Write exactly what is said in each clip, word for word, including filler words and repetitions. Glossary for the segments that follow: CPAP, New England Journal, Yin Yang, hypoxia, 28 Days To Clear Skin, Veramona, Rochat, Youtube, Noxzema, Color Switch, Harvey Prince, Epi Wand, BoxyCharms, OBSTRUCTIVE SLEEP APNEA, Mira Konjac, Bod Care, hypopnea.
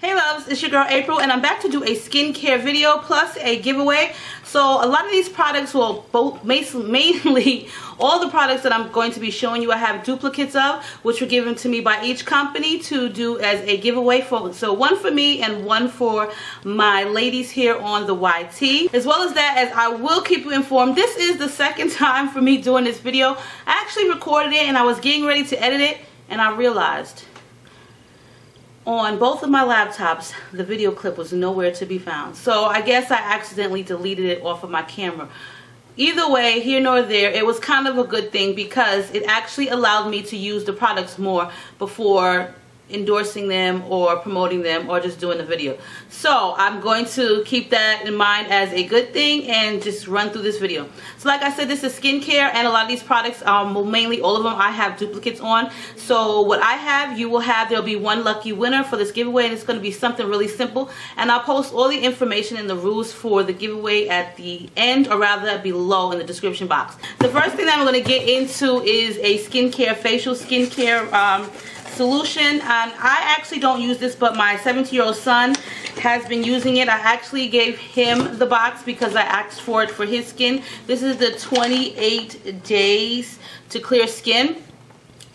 Hey loves, it's your girl April and I'm back to do a skincare video plus a giveaway. So a lot of these products, well, both mainly all the products that I'm going to be showing you, I have duplicates of, which were given to me by each company to do as a giveaway for. So one for me and one for my ladies here on the Y T. As well as that, as I will keep you informed, this is the second time for me doing this video. I actually recorded it and I was getting ready to edit it and I realized on both of my laptops, the video clip was nowhere to be found. So I guess I accidentally deleted it off of my camera. Either way, here nor there, it was kind of a good thing because it actually allowed me to use the products more before endorsing them or promoting them or just doing the video. So I'm going to keep that in mind as a good thing and just run through this video. So like I said, this is skincare and a lot of these products, um, mainly all of them, I have duplicates on. So what I have, you will have. There'll be one lucky winner for this giveaway and it's going to be something really simple, and I'll post all the information and the rules for the giveaway at the end, or rather below in the description box. The first thing that I'm going to get into is a skincare, facial skincare um, solution. And I actually don't use this, but my seventeen year old son has been using it. I actually gave him the box because I asked for it for his skin. This is the twenty-eight Days To Clear Skin,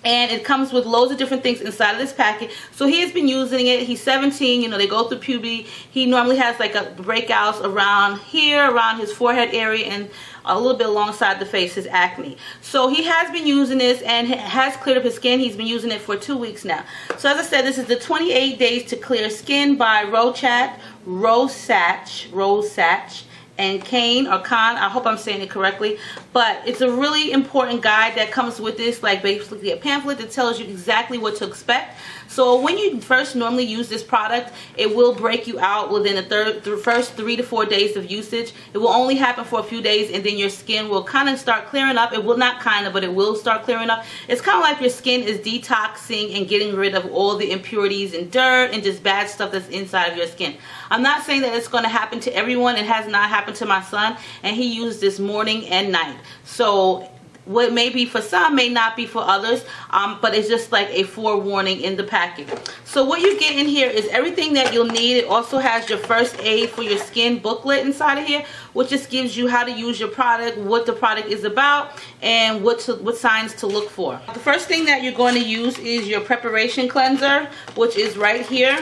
and it comes with loads of different things inside of this packet. So he has been using it. He's seventeen, you know, they go through puberty. He normally has like a breakouts around here, around his forehead area, and a little bit alongside the face, his acne. So he has been using this and has cleared up his skin. He's been using it for two weeks now. So as I said, this is the twenty-eight Days To Clear Skin by Rochat, Rosatch, Rosatch, and Kane or Khan. I hope I'm saying it correctly, but it's a really important guide that comes with this, like basically a pamphlet that tells you exactly what to expect. So when you first normally use this product, it will break you out within the third, the first three to four days of usage. It will only happen for a few days, and then your skin will kind of start clearing up. It will not kind of, but it will start clearing up. It's kind of like your skin is detoxing and getting rid of all the impurities and dirt and just bad stuff that's inside of your skin. I'm not saying that it's going to happen to everyone. It has not happened to my son, and he used this morning and night. So what may be for some may not be for others, um, but it's just like a forewarning in the packet. So what you get in here is everything that you'll need. It also has your first aid for your skin booklet inside of here, which just gives you how to use your product, what the product is about, and what to, what signs to look for. The first thing that you're going to use is your preparation cleanser, which is right here.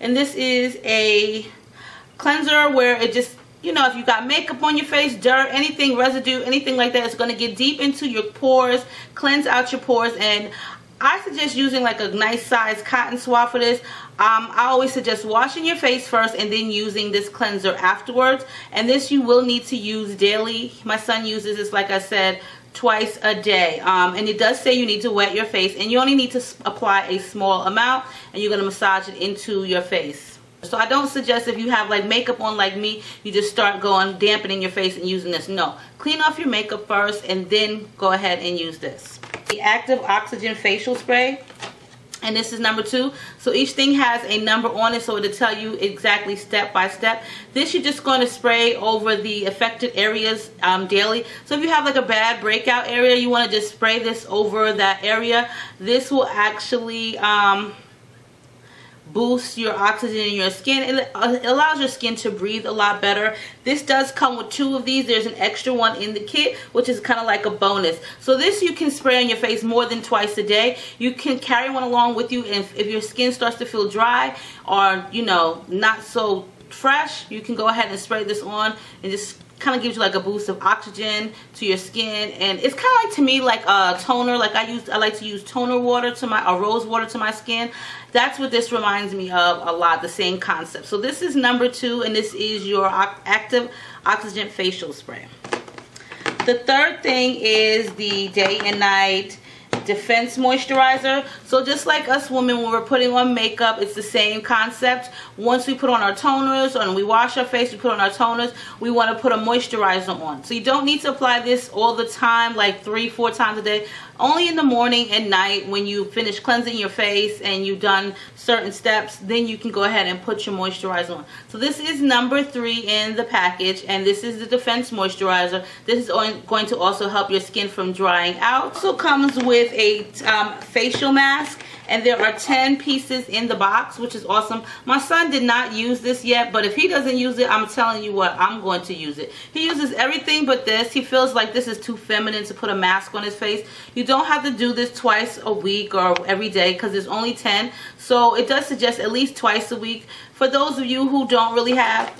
And this is a cleanser where it just, you know, if you got makeup on your face, dirt, anything, residue, anything like that, it's going to get deep into your pores, cleanse out your pores. And I suggest using like a nice size cotton swab for this. Um, I always suggest washing your face first and then using this cleanser afterwards. And this you will need to use daily. My son uses this, like I said, twice a day. Um, and it does say you need to wet your face, and you only need to apply a small amount, and you're going to massage it into your face. So I don't suggest if you have like makeup on like me, you just start going dampening your face and using this. No, clean off your makeup first and then go ahead and use this. The Active Oxygen Facial Spray, and this is number two. So each thing has a number on it, so it'll tell you exactly step by step. This you're just going to spray over the affected areas um, daily. So if you have like a bad breakout area, you want to just spray this over that area. This will actually um, boost your oxygen in your skin. It allows your skin to breathe a lot better. This does come with two of these. There's an extra one in the kit, which is kind of like a bonus. So this you can spray on your face more than twice a day. You can carry one along with you, and if, if your skin starts to feel dry or, you know, not so fresh, you can go ahead and spray this on, and just kind of gives you like a boost of oxygen to your skin. And it's kind of like, to me, like a toner. Like I use, I like to use toner water to my, or rose water to my skin. That's what this reminds me of a lot, the same concept. So this is number two, and this is your Active Oxygen Facial Spray. The third thing is the Day and Night Defense Moisturizer. So just like us women, when we're putting on makeup, it's the same concept. Once we put on our toners, or we wash our face, we put on our toners, we want to put a moisturizer on. So you don't need to apply this all the time, like three, four times a day. Only in the morning and night, when you finish cleansing your face and you've done certain steps, then you can go ahead and put your moisturizer on. So this is number three in the package, and this is the Defense Moisturizer. This is going to also help your skin from drying out. It also comes with a um, facial mask, and there are ten pieces in the box, which is awesome. My son did not use this yet, but if he doesn't use it, I'm telling you what, I'm going to use it. He uses everything but this. He feels like this is too feminine to put a mask on his face. You don't have to do this twice a week or every day because there's only ten, so it does suggest at least twice a week. For those of you who don't really have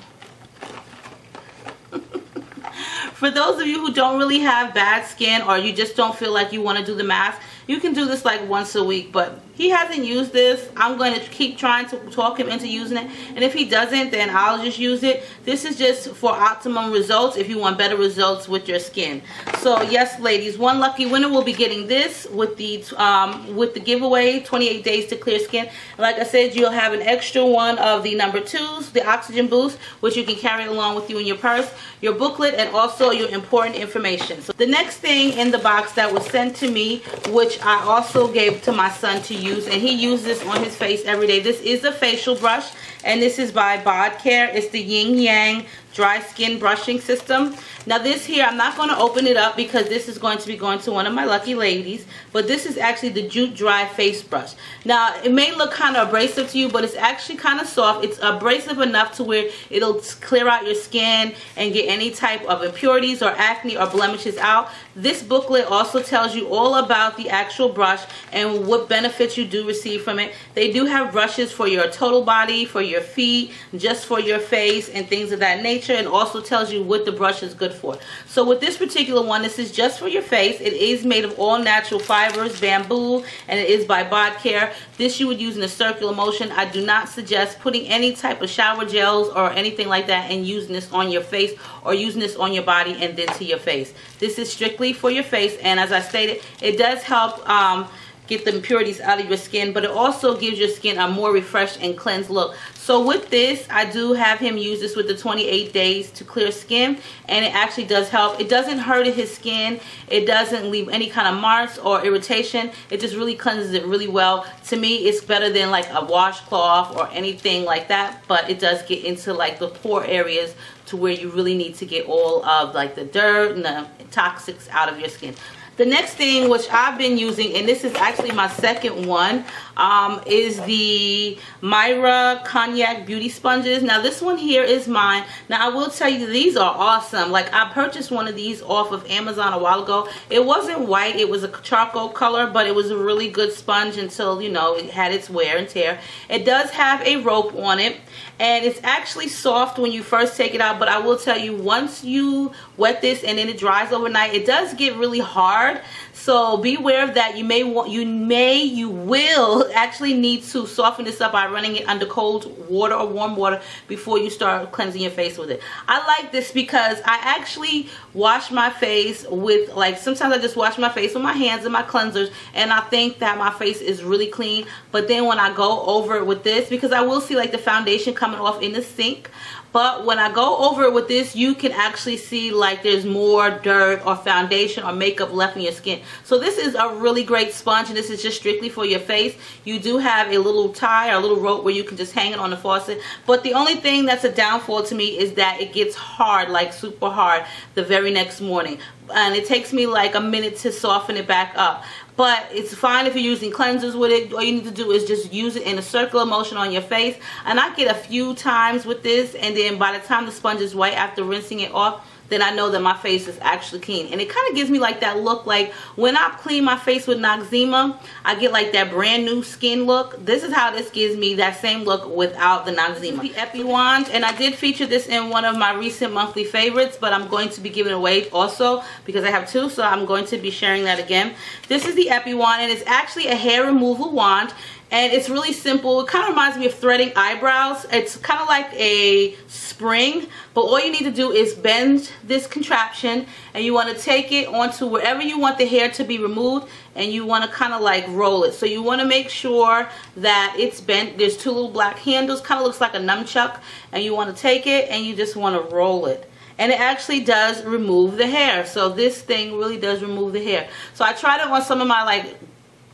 For those of you who don't really have bad skin, or you just don't feel like you want to do the mask, you can do this like once a week. But he hasn't used this. I'm going to keep trying to talk him into using it. And if he doesn't, then I'll just use it. This is just for optimum results if you want better results with your skin. So yes, ladies, one lucky winner will be getting this with the um, with the giveaway, twenty-eight Days to Clear Skin. Like I said, you'll have an extra one of the number twos, the oxygen boost, which you can carry along with you in your purse, your booklet, and also your important information. So the next thing in the box that was sent to me, which I also gave to my son to use, and he uses this on his face every day. This is a facial brush, and this is by Bod Care. It's the Yin Yang dry skin brushing system. Now this here, I'm not going to open it up because this is going to be going to one of my lucky ladies, but this is actually the Jute Dry Face Brush. Now it may look kind of abrasive to you, but it's actually kind of soft. It's abrasive enough to where it'll clear out your skin and get any type of impurities or acne or blemishes out. This booklet also tells you all about the actual brush and what benefits you do receive from it. They do have brushes for your total body, for your feet, just for your face, and things of that nature. And also tells you what the brush is good for. So with this particular one, this is just for your face. It is made of all natural fibers, bamboo, and it is by Bod Care. This you would use in a circular motion. I do not suggest putting any type of shower gels or anything like that and using this on your face or using this on your body and then to your face. This is strictly for your face, and as I stated, it does help um, get the impurities out of your skin, but it also gives your skin a more refreshed and cleansed look. So with this, I do have him use this with the twenty-eight Days to Clear Skin, and it actually does help. It doesn't hurt his skin. It doesn't leave any kind of marks or irritation. It just really cleanses it really well. To me, it's better than like a washcloth or anything like that, but it does get into like the pore areas to where you really need to get all of like the dirt and the toxics out of your skin. The next thing, which I've been using, and this is actually my second one, um, is the Mira Konjac Beauty Sponges. Now, this one here is mine. Now, I will tell you, these are awesome. Like, I purchased one of these off of Amazon a while ago. It wasn't white. It was a charcoal color, but it was a really good sponge until, you know, it had its wear and tear. It does have a rope on it, and it's actually soft when you first take it out, but I will tell you, once you wet this and then it dries overnight, it does get really hard. So beware of that. You may want, you may, you will actually need to soften this up by running it under cold water or warm water before you start cleansing your face with it. I like this because I actually wash my face with, like, sometimes I just wash my face with my hands and my cleansers, and I think that my face is really clean. But then when I go over it with this, because I will see like the foundation coming off in the sink. But when I go over it with this, you can actually see like there's more dirt or foundation or makeup left in your skin. So this is a really great sponge, and this is just strictly for your face. You do have a little tie or a little rope where you can just hang it on the faucet. But the only thing that's a downfall to me is that it gets hard, like super hard, the very next morning. And it takes me like a minute to soften it back up. But it's fine if you're using cleansers with it. All you need to do is just use it in a circular motion on your face. And I get a few times with this, and then by the time the sponge is white after rinsing it off, then I know that my face is actually clean. And it kind of gives me like that look, like when I clean my face with Noxzema, I get like that brand new skin look. This is how this gives me that same look without the Noxzema. The Epi Wand, and I did feature this in one of my recent monthly favorites, but I'm going to be giving it away also because I have two, so I'm going to be sharing that again. This is the Epi Wand, and it's actually a hair removal wand. And it's really simple. It kind of reminds me of threading eyebrows. It's kind of like a spring, but all you need to do is bend this contraption, and you want to take it onto wherever you want the hair to be removed, and you want to kind of like roll it. So you want to make sure that it's bent. There's two little black handles, kind of looks like a nunchuck, and you want to take it and you just want to roll it. And it actually does remove the hair. So this thing really does remove the hair. So I tried it on some of my like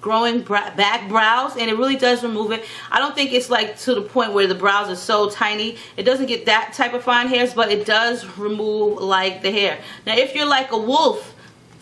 growing back brows, and it really does remove it. I don't think it's like to the point where the brows are so tiny. It doesn't get that type of fine hairs, but it does remove like the hair. Now if you're like a wolf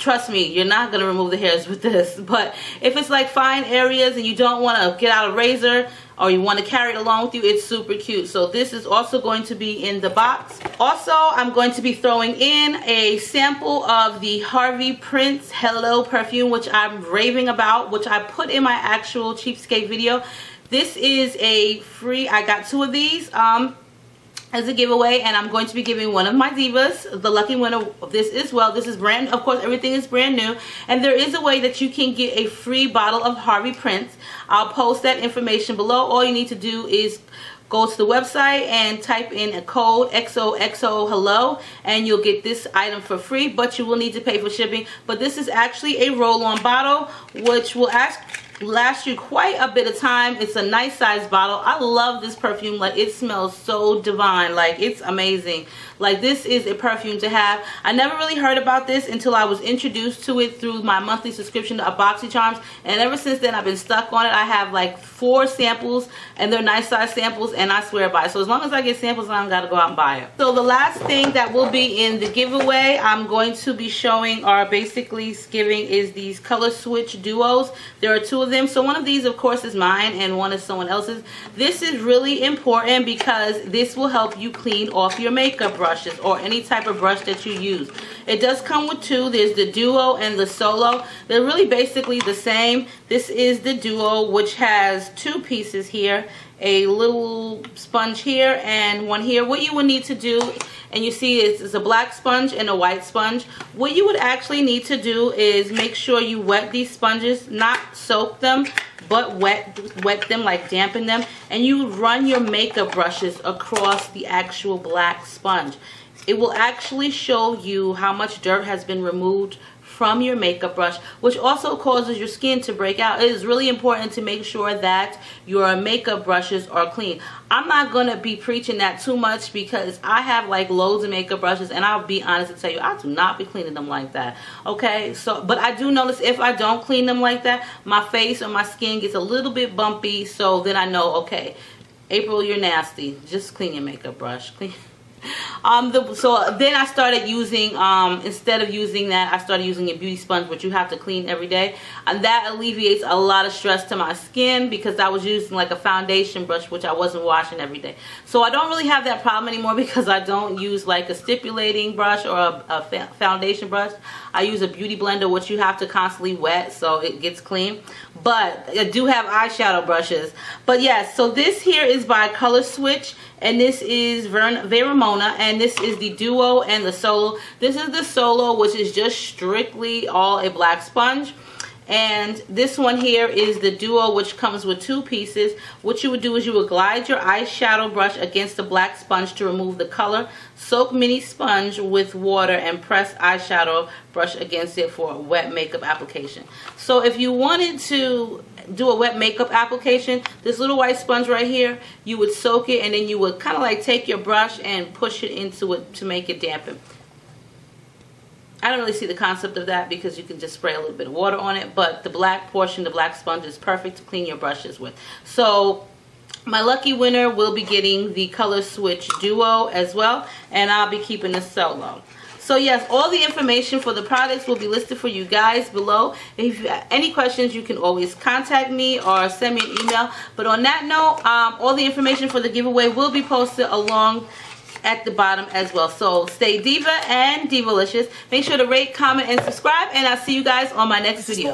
trust me, you're not gonna remove the hairs with this. But if it's like fine areas and you don't want to get out a razor or you want to carry it along with you, it's super cute. So this is also going to be in the box. Also, I'm going to be throwing in a sample of the Harvey Prince Hello perfume, which I'm raving about, which I put in my actual cheapskate video. This is a free, I got two of these um, as a giveaway, and I'm going to be giving one of my divas the lucky winner of this as well. This is brand, of course, everything is brand new, and there is a way that you can get a free bottle of Harvey Prince. I'll post that information below. All you need to do is go to the website and type in a code X O X O hello, and you'll get this item for free, but you will need to pay for shipping. But this is actually a roll-on bottle, which will ask last you quite a bit of time. It's a nice size bottle. I love this perfume. Like, it smells so divine. Like, it's amazing. Like, this is a perfume to have. I never really heard about this until I was introduced to it through my monthly subscription to BoxyCharms, and ever since then I've been stuck on it. I have like four samples, and they're nice size samples, and I swear by it. So as long as I get samples, I don't gotta go out and buy it. So the last thing that will be in the giveaway I'm going to be showing, or basically giving, is these Color Switch duos. There are two of them. So one of these, of course, is mine, and one is someone else's. This is really important because this will help you clean off your makeup brushes or any type of brush that you use. It does come with two. There's the duo and the solo. They're really basically the same. This is the duo, which has two pieces here, a little sponge here and one here. What you will need to do, and you see it's, it's a black sponge and a white sponge. What you would actually need to do is make sure you wet these sponges, not soak them, but wet wet them, like dampen them, and you run your makeup brushes across the actual black sponge. It will actually show you how much dirt has been removed from your makeup brush, which also causes your skin to break out. It is really important to make sure that your makeup brushes are clean. I'm not going to be preaching that too much because I have like loads of makeup brushes, and I'll be honest and tell you, I do not be cleaning them like that, okay? So, but I do notice if I don't clean them like that, my face or my skin gets a little bit bumpy, so then I know, okay, April, you're nasty. Just clean your makeup brush. Clean. Um, the, so then I started using, um, instead of using that, I started using a beauty sponge, which you have to clean every day. And that alleviates a lot of stress to my skin because I was using like a foundation brush, which I wasn't washing every day. So I don't really have that problem anymore because I don't use like a stipulating brush or a, a fa foundation brush. I use a beauty blender, which you have to constantly wet so it gets clean. But I do have eyeshadow brushes. But yes, so this here is by Color Switch, and this is Veramona, and this is the duo and the solo. This is the solo, which is just strictly all a black sponge. And this one here is the duo, which comes with two pieces. What you would do is you would glide your eyeshadow brush against the black sponge to remove the color. Soak mini sponge with water and press eyeshadow brush against it for a wet makeup application. So if you wanted to do a wet makeup application, this little white sponge right here, you would soak it, and then you would kind of like take your brush and push it into it to make it dampen. I don't really see the concept of that because you can just spray a little bit of water on it, but the black portion, the black sponge, is perfect to clean your brushes with. So my lucky winner will be getting the Color Switch duo as well, and I'll be keeping the solo. So yes, all the information for the products will be listed for you guys below. If you have any questions, you can always contact me or send me an email. But on that note, um, all the information for the giveaway will be posted along at the bottom as well. So stay diva and divalicious. Make sure to rate, comment, and subscribe, and I'll see you guys on my next video.